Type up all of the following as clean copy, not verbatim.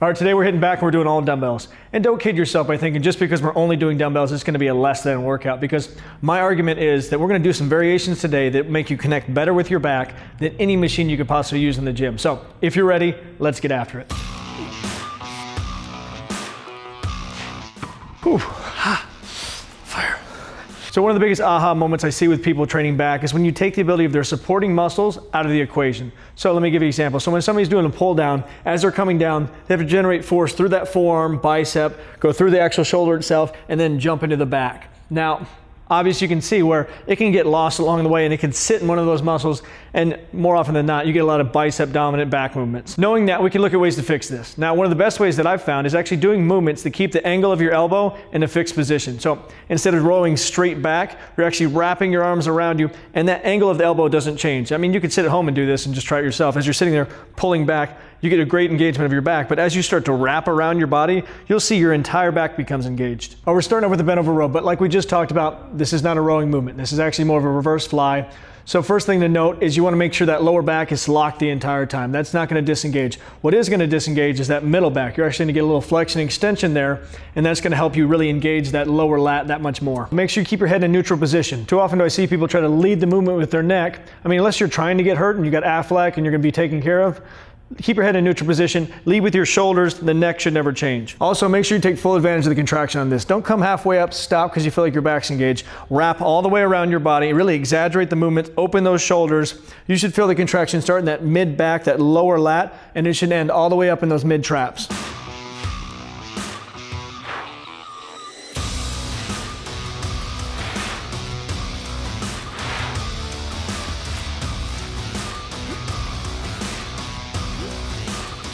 All right, today we're hitting back and we're doing all dumbbells. And don't kid yourself by thinking just because we're only doing dumbbells, it's gonna be a less than workout, because my argument is that we're gonna do some variations today that make you connect better with your back than any machine you could possibly use in the gym. So if you're ready, let's get after it. Whew. So one of the biggest aha moments I see with people training back is when you take the ability of their supporting muscles out of the equation. So let me give you an example. So when somebody's doing a pull down, as they're coming down, they have to generate force through that forearm, bicep, go through the actual shoulder itself, and then jump into the back. Now, obviously you can see where it can get lost along the way and it can sit in one of those muscles, and more often than not, you get a lot of bicep dominant back movements. Knowing that, we can look at ways to fix this. Now, one of the best ways that I've found is actually doing movements that keep the angle of your elbow in a fixed position. So instead of rolling straight back, you're actually wrapping your arms around you and that angle of the elbow doesn't change. I mean, you could sit at home and do this and just try it yourself. As you're sitting there pulling back, you get a great engagement of your back, but as you start to wrap around your body, you'll see your entire back becomes engaged. We're starting out with a bent over row, but like we just talked about, this is not a rowing movement. This is actually more of a reverse fly. So first thing to note is you want to make sure that lower back is locked the entire time. That's not going to disengage. What is going to disengage is that middle back. You're actually going to get a little flexion and extension there, and that's going to help you really engage that lower lat that much more. Make sure you keep your head in a neutral position. Too often do I see people try to lead the movement with their neck. I mean, unless you're trying to get hurt and you got Aflac and you're going to be taken care of, keep your head in a neutral position, lead with your shoulders, the neck should never change. Also, make sure you take full advantage of the contraction on this. Don't come halfway up, stop because you feel like your back's engaged. Wrap all the way around your body, really exaggerate the movement, open those shoulders. You should feel the contraction start in that mid-back, that lower lat, and it should end all the way up in those mid-traps.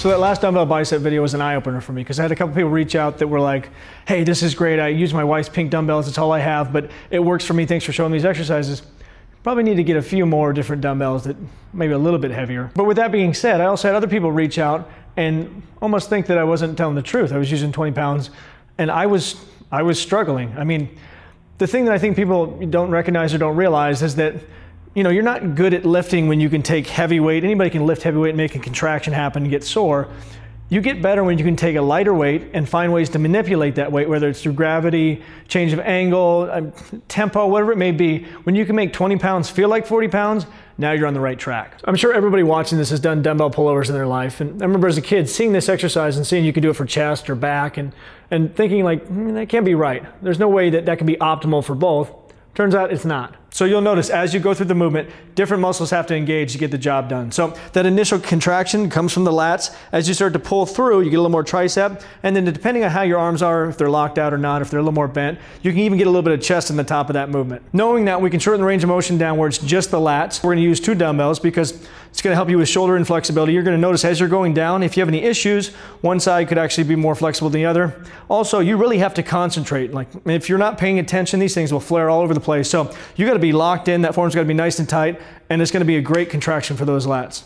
So that last dumbbell bicep video was an eye-opener for me, because I had a couple people reach out that were like, hey, this is great, I use my wife's pink dumbbells, it's all I have, but it works for me, thanks for showing these exercises. Probably need to get a few more different dumbbells that maybe a little bit heavier. But with that being said, I also had other people reach out and almost think that I wasn't telling the truth. I was using 20 pounds and I was struggling. I mean, the thing that I think people don't recognize or don't realize is that, you know, you're not good at lifting when you can take heavy weight. Anybody can lift heavy weight and make a contraction happen and get sore. You get better when you can take a lighter weight and find ways to manipulate that weight, whether it's through gravity, change of angle, tempo, whatever it may be. When you can make 20 pounds feel like 40 pounds, now you're on the right track. I'm sure everybody watching this has done dumbbell pullovers in their life. And I remember as a kid seeing this exercise and seeing you could do it for chest or back and thinking like, that can't be right. There's no way that can be optimal for both. Turns out it's not. So you'll notice as you go through the movement, different muscles have to engage to get the job done. So that initial contraction comes from the lats. As you start to pull through, you get a little more tricep. And then depending on how your arms are, if they're locked out or not, if they're a little more bent, you can even get a little bit of chest in the top of that movement. Knowing that, we can shorten the range of motion downwards, just the lats. We're gonna use two dumbbells because it's gonna help you with shoulder inflexibility. You're gonna notice as you're going down, if you have any issues, one side could actually be more flexible than the other. Also, you really have to concentrate. Like if you're not paying attention, these things will flare all over the place. So you gotta be locked in, that form's gotta be nice and tight, and it's gonna be a great contraction for those lats.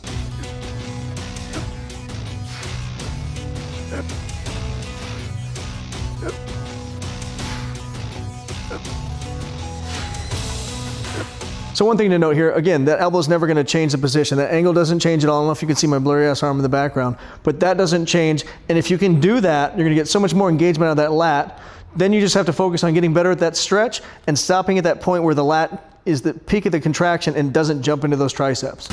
So one thing to note here, again, that elbow's never gonna change the position. That angle doesn't change at all. I don't know if you can see my blurry ass arm in the background, but that doesn't change. And if you can do that, you're gonna get so much more engagement out of that lat. Then you just have to focus on getting better at that stretch and stopping at that point where the lat is the peak of the contraction and doesn't jump into those triceps.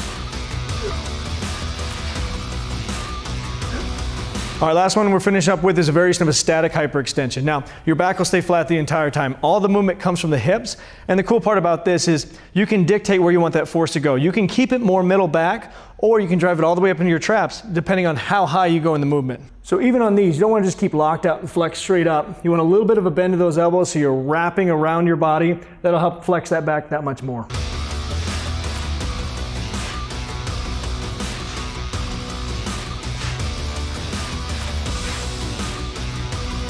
All right, last one we're finishing up with is a variation of a static hyperextension. Now, your back will stay flat the entire time. All the movement comes from the hips, and the cool part about this is you can dictate where you want that force to go. You can keep it more middle back, or you can drive it all the way up into your traps, depending on how high you go in the movement. So even on these, you don't wanna just keep locked out and flex straight up. You want a little bit of a bend to those elbows, so you're wrapping around your body. That'll help flex that back that much more.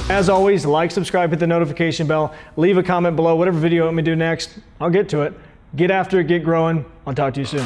As always, like, subscribe, hit the notification bell, leave a comment below, whatever video you want me to do next, I'll get to it. Get after it, get growing. I'll talk to you soon.